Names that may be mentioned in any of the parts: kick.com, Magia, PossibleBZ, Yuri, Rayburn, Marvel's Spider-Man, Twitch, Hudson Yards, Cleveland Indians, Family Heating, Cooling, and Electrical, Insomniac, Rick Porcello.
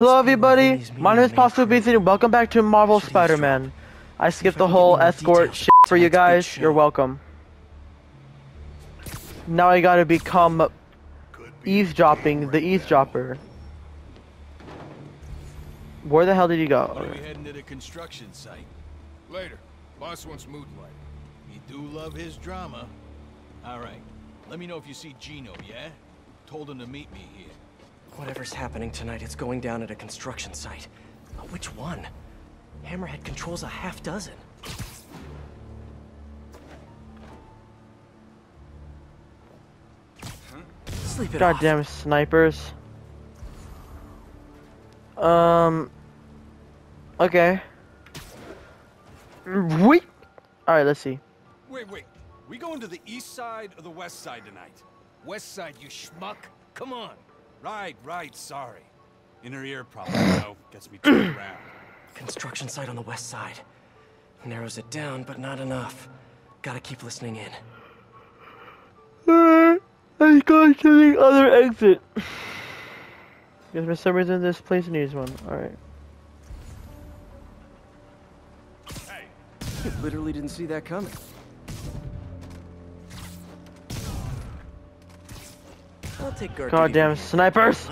Hello everybody, my name is PossibleBZ and welcome back to Marvel's Spider-Man. I skipped the whole escort shit for you guys, you're welcome. Now I gotta become eavesdropping, the eavesdropper. Where the hell did you go? We're heading to the construction site. Later, boss wants mood light. You do love his drama. Alright, let me know if you see Gino, yeah? Told him to meet me here. Whatever's happening tonight, it's going down at a construction site. Which one? Hammerhead controls a half dozen. Sleep it off. Goddamn snipers. Okay. Wait. All right, let's see. Wait. We going to the east side or the west side tonight? West side, you schmuck. Come on. Right, sorry. Inner ear problem, though. Gets me turned around. Construction site on the west side. Narrows it down, but not enough. Gotta keep listening in. I go to the other exit. Because for some reason this place needs one. Alright. Hey. You literally didn't see that coming. Goddamn snipers!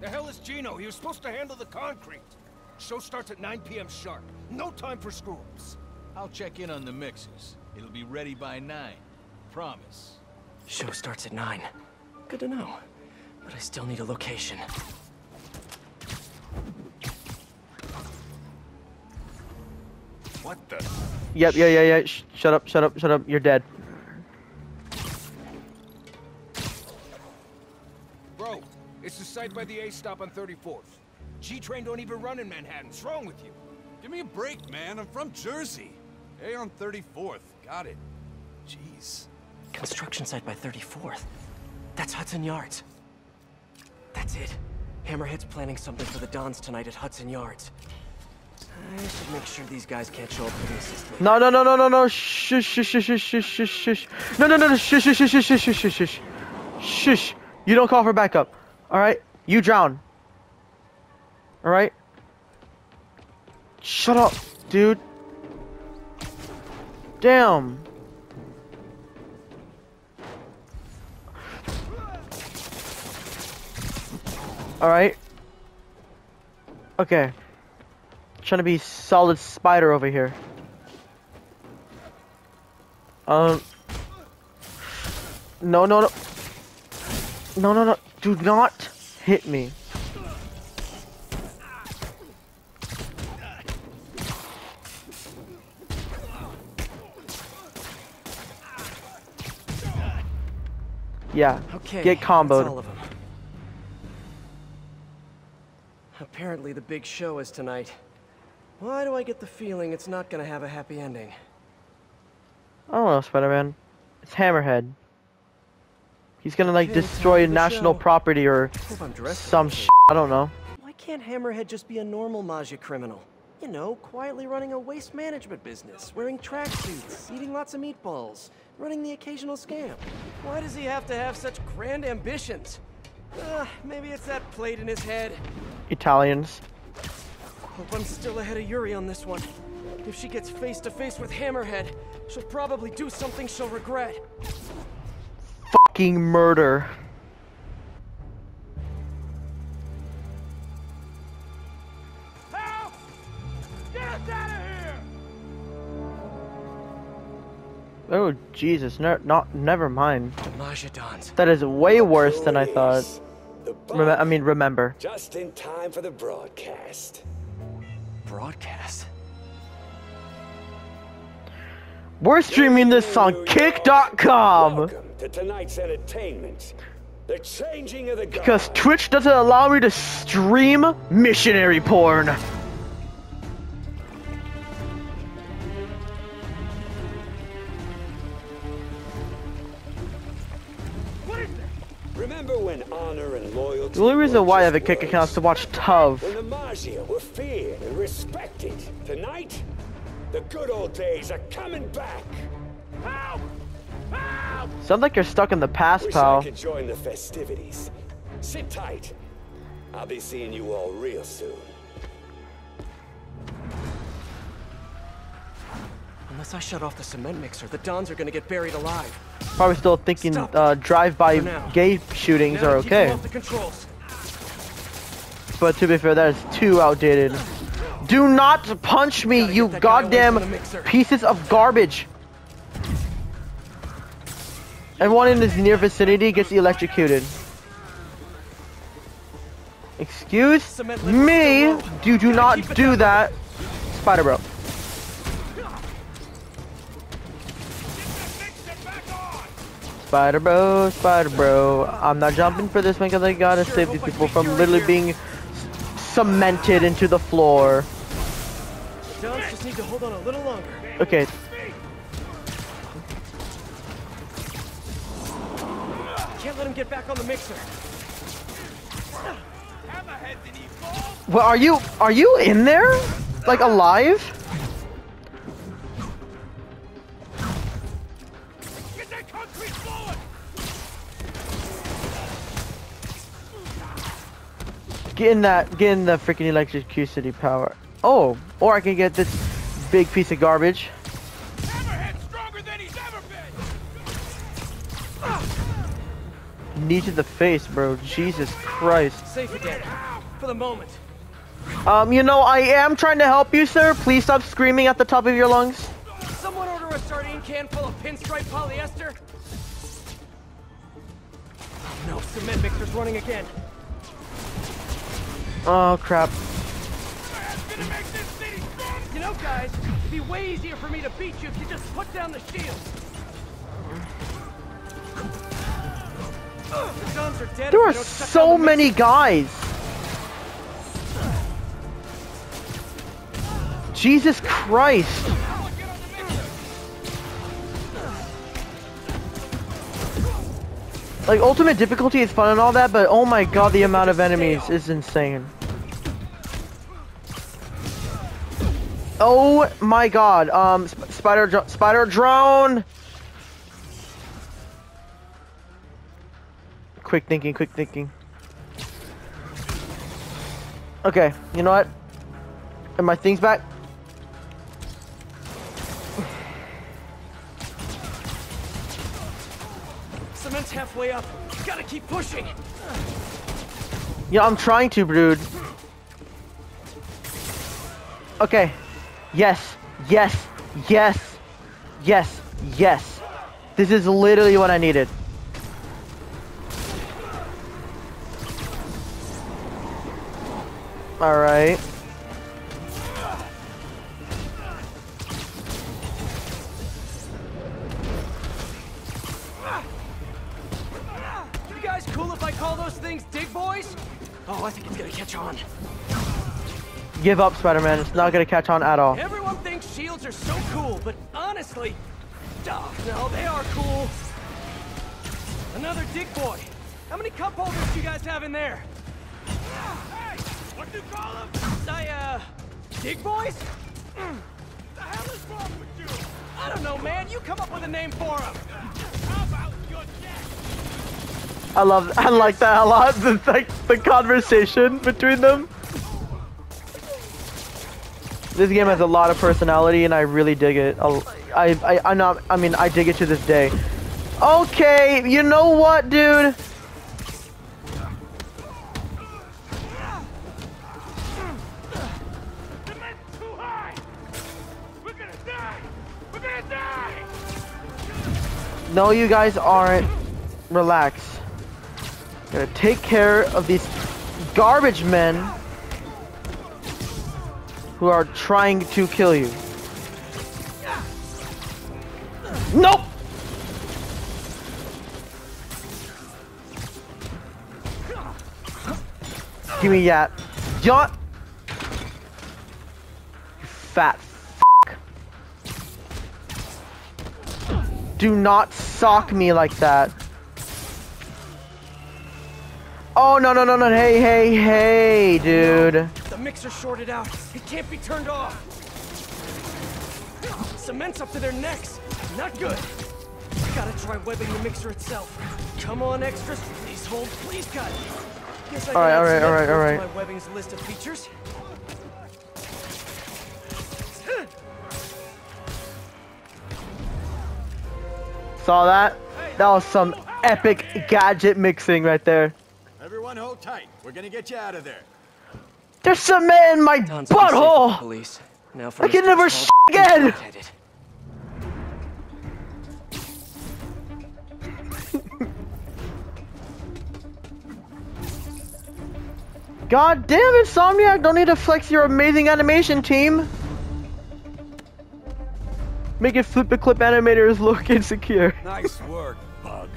The hell is Gino? He was supposed to handle the concrete. Show starts at 9 p.m. sharp. No time for screw-ups. I'll check in on the mixers. It'll be ready by 9. Promise. Show starts at 9. Good to know. But I still need a location. What the? Yep, yeah. Shut up. You're dead. It's the site by the A stop on 34th. G-Train don't even run in Manhattan. What's wrong with you? Give me a break, man. I'm from Jersey. A on 34th. Got it. Jeez. Construction site by 34th. That's Hudson Yards. That's it. Hammerhead's planning something for the Dons tonight at Hudson Yards. I should make sure these guys can't show up for the assist later. No. Shh. No. Shh. You don't call for backup. Alright, you drown. Alright? Shut up, dude. Damn. Alright. Okay. Trying to be solid spider over here. No. No. Do not hit me. Yeah. Okay, get comboed. All of them. Apparently the big show is tonight. Why do I get the feeling it's not gonna have a happy ending? I don't know, Spider-Man. It's Hammerhead. He's gonna like destroy national property or some shit. I don't know. Why can't Hammerhead just be a normal Maja criminal? You know, quietly running a waste management business, wearing tracksuits, eating lots of meatballs, running the occasional scam. Why does he have to have such grand ambitions? Maybe it's that plate in his head. Italians. Hope I'm still ahead of Yuri on this one. If she gets face to face with Hammerhead, she'll probably do something she'll regret. Murder. Help! Get us out of here! Oh Jesus! Never mind. That is way worse than I thought. Remember. Just in time for the broadcast. Broadcast. We're streaming this on kick.com. Tonight's entertainment, the changing of the guard. Because Twitch doesn't allow me to stream missionary porn. What is that? Remember when honor and loyalty. The only reason why I have a kick account is to watch Tov. When the Magia were feared and respected. Tonight, the good old days are coming back. Help! Sounds like you're stuck in the past, pal. Wish I could join the festivities. Sit tight. I'll be seeing you all real soon. Unless I shut off the cement mixer, the Dons are gonna get buried alive. Probably still thinking drive-by gay shootings are okay. But to be fair, that is too outdated. Do not punch me, you goddamn pieces of garbage! Everyone in his near vicinity gets electrocuted. Excuse me? Do not do that, Spider-Bro. Spider-Bro, Spider-Bro. I'm not jumping for this one because I gotta save these people from literally being cemented into the floor. Just need to hold on a little longer. Okay. Can't let him get back on the mixer. Well, are you in there? Like alive? Get that concrete forward. Get in the freaking electricity power. Oh, or I can get this big piece of garbage. Hammerhead stronger than he's ever been. Knee to the face, bro. Jesus Christ. Safe again. For the moment. You know, I am trying to help you, sir. Please stop screaming at the top of your lungs. Someone order a sardine can full of pinstripe polyester. Oh, no, cement mixer's running again. Oh crap. You know, guys, it'd be way easier for me to beat you if you just put down the shield. The guns are dead. There are so many guys. Jesus Christ! Like, ultimate difficulty is fun and all that, but oh my god, the amount of enemies is insane. Oh my god, spider drone! Quick thinking, quick thinking. Okay, you know what? Are my things back? Cement's halfway up. Gotta keep pushing. Yeah, I'm trying to, brood. Okay. Yes. Yes. Yes. Yes. Yes. This is literally what I needed. All right. Oh, I think it's gonna catch on. Give up, Spider-Man. It's not gonna catch on at all. Everyone thinks shields are so cool, but honestly, no, they are cool. Another dick boy. How many cup holders do you guys have in there? Hey, what do you call them? Dick boys? The hell is wrong with you? I don't know, man. You come up with a name for them. How about your dad? I like that a lot, the conversation between them. This game has a lot of personality and I really dig it. I dig it to this day. Okay, you know what, dude? No, you guys aren't. Relax. Gonna take care of these garbage men who are trying to kill you. Nope! Give me that. Yacht! You fat f***. Do not sock me like that. Oh no no no no! Hey hey hey, dude! The mixer shorted out. It can't be turned off. Cement's up to their necks. Not good. Gotta try webbing the mixer itself. Come on, extras! Please hold. Please cut. All right. My webbing's list of features. Saw that? That was some epic gadget mixing right there. Everyone hold tight. We're gonna get you out of there. There's some man in my butthole! Police. Now for I can never s*** again! God damn it, Insomniac! Don't need to flex your amazing animation team! Make it flip-a-clip animators look insecure. Nice work, Bug.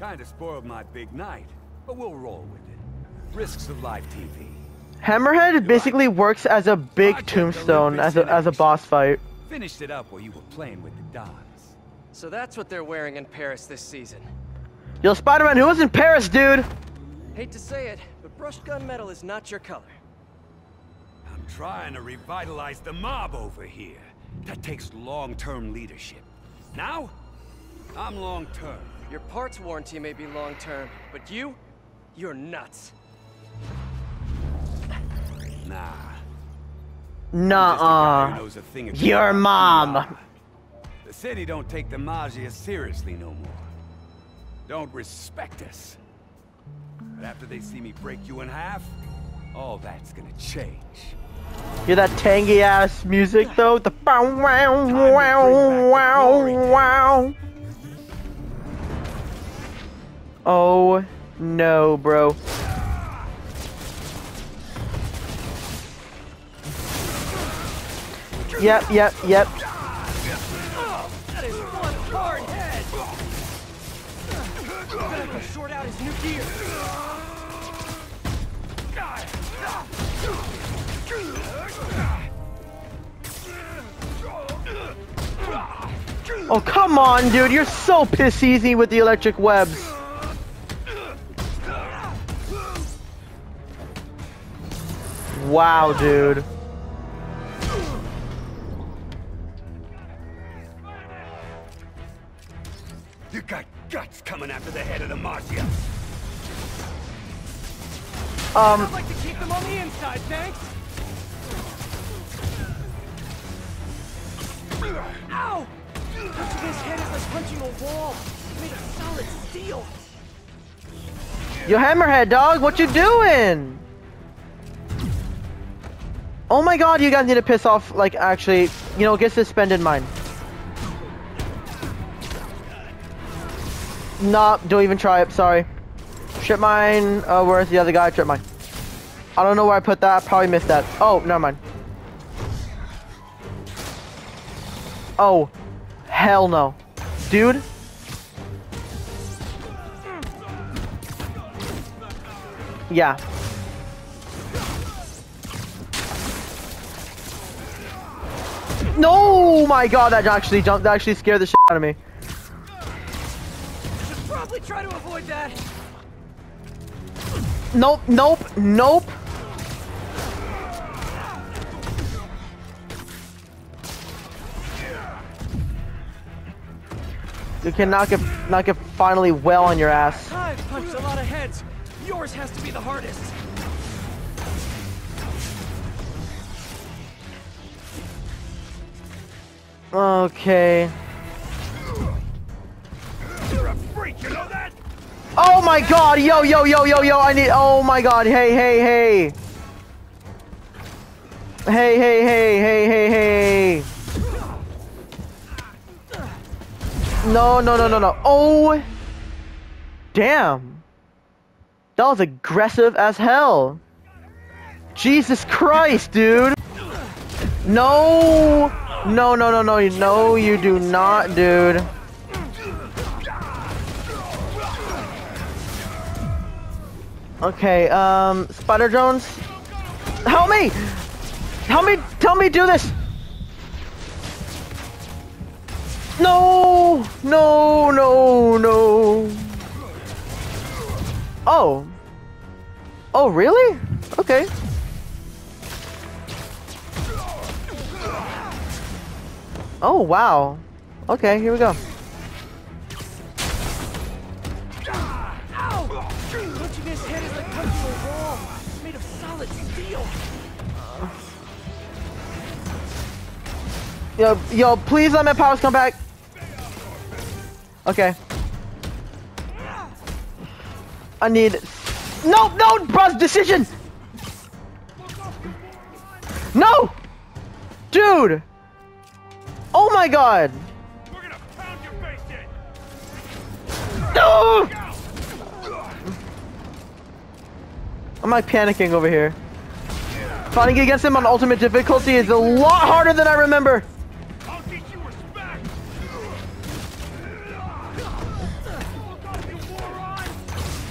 Kinda spoiled my big night, but we'll roll with it. Risks of live TV. Hammerhead basically works as a big tombstone, as a boss fight. Finished it up while you were playing with the dogs. So that's what they're wearing in Paris this season. Yo, Spider-Man, who was in Paris, dude? Hate to say it, but brushed gunmetal is not your color. I'm trying to revitalize the mob over here. That takes long-term leadership. Now, I'm long-term. Your parts warranty may be long-term, but you're nuts. Nah. Your mom. The city don't take the Magia seriously no more. Don't respect us. But after they see me break you in half, all that's gonna change. Hear that tangy ass music though? The bow wow wow wow wow. Oh no, bro. Yep. Oh, that is one hard head. I'm gonna short out his new gear. Oh come on, dude! You're so piss easy with the electric webs. Wow, dude. You got guts coming after the head of the Magia. I'd like to keep them on the inside, thanks. Ow! His head is like punching a wall. Made of solid steel. Yo, Hammerhead, dog, what you doing? Oh my god, you guys need to piss off, like, actually, you know, get suspended mine. Nah, don't even try it, sorry. Trip mine, where's the other guy? Trip mine. I don't know where I put that, I probably missed that. Oh, never mind. Oh, hell no. Dude. Yeah. No, my god, that actually jumped. That actually scared the shit out of me. Should probably try to avoid that. Nope, nope, nope. You cannot get finally well on your ass. I've punched a lot of heads. Yours has to be the hardest. Okay. You're a freak, you know that? Oh my god, yo, I need, oh my god, hey. Hey. No. Oh, damn. That was aggressive as hell. Jesus Christ, dude. No, you do not, dude. Okay, Spider Jones, help me! Tell me, do this! No! Oh. Oh, really? Okay. Oh, wow. Okay, here we go. Yo, please let my powers come back. Okay. I need... No, bros, decision! No! Dude! Oh my god! We're gonna pound your face in. No! I'm like panicking over here. Fighting against him on ultimate difficulty is a lot harder than I remember. I'll teach you respect.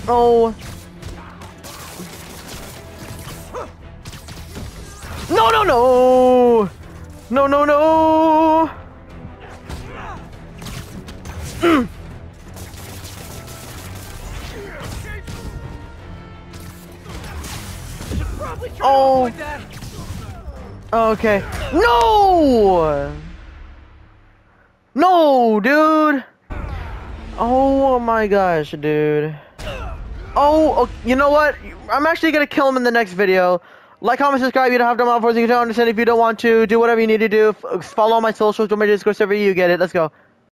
Oh. No! Oh. Okay. No! No, dude! Oh my gosh, dude. Oh, you know what? I'm actually gonna kill him in the next video. Like, comment, subscribe, you don't have to mod for it, you don't understand if you don't want to, do whatever you need to do, follow my socials, don't make a Discord server, you get it, let's go.